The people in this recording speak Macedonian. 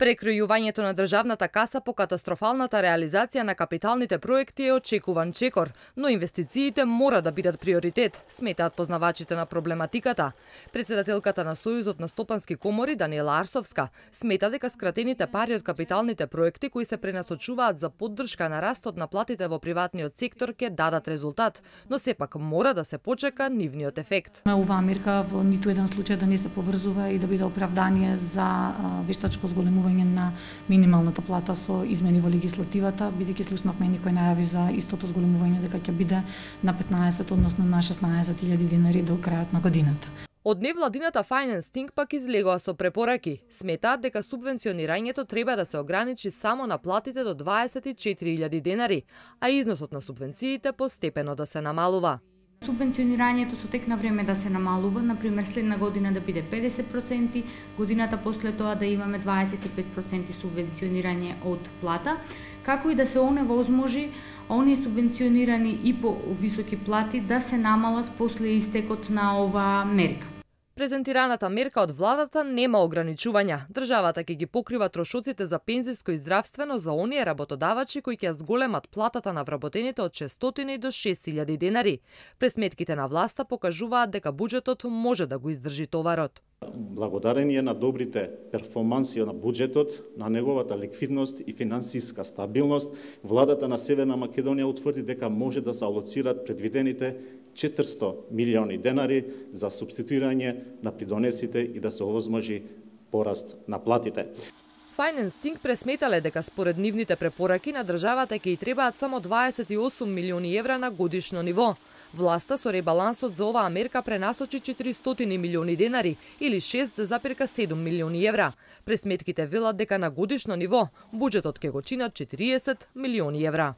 Прекројувањето на државната каса по катастрофалната реализација на капиталните проекти е очекуван чекор, но инвестициите мора да бидат приоритет, сметаат познавачите на проблематиката. Претседателката на Сојузот на стопански комори Данијела Арсовска смета дека скратените пари од капиталните проекти кои се пренасочуваат за поддршка на растот на платите во приватниот сектор ќе дадат резултат, но сепак мора да се почека нивниот ефект. Оваа мерка во ниту еден случај да не се поврзува и да биде оправдание за вештачко зголемување на минималната плата со измени во легислативата, бидејќи слушнавме некој најави за истото зголемување дека ќе биде на 15, односно на 16.000 денари до крајот на годината. Од невладината Finance Think пак излегоа со препораки. Сметаат дека субвенционирањето треба да се ограничи само на платите до 24.000 денари, а износот на субвенциите постепено да се намалува. Субвенционирањето со тек на време да се намалува, например следна година да биде 50%, годината после тоа да имаме 25% субвенционирање од плата, како и да се оневозможи оние субвенционирани и по високи плати да се намалат после истекот на оваа мерка. Презентираната мерка од владата нема ограничувања. Државата ќе ги покрива трошоците за пензиско и здравствено за оние работодавачи кои ќе зголемат платата на вработените од 600 до 6000 денари. Пресметките на власта покажуваат дека буџетот може да го издржи товарот. Благодарение на добрите перформанси на буџетот, на неговата ликвидност и финансиска стабилност, владата на Северна Македонија утврди дека може да се алоцират предвидените 400 милиони денари за субституирање на придонесите и да се овозможи пораст на платите. Finance Think пресметале дека според нивните препораки на државата ќе и требаат само 28 милиони евра на годишно ниво. Власта со ребалансот за оваа мерка пренасочи 400 милиони денари или 6,7 милиони евра. Пресметките велат дека на годишно ниво буџетот ќе го чинат 40 милиони евра.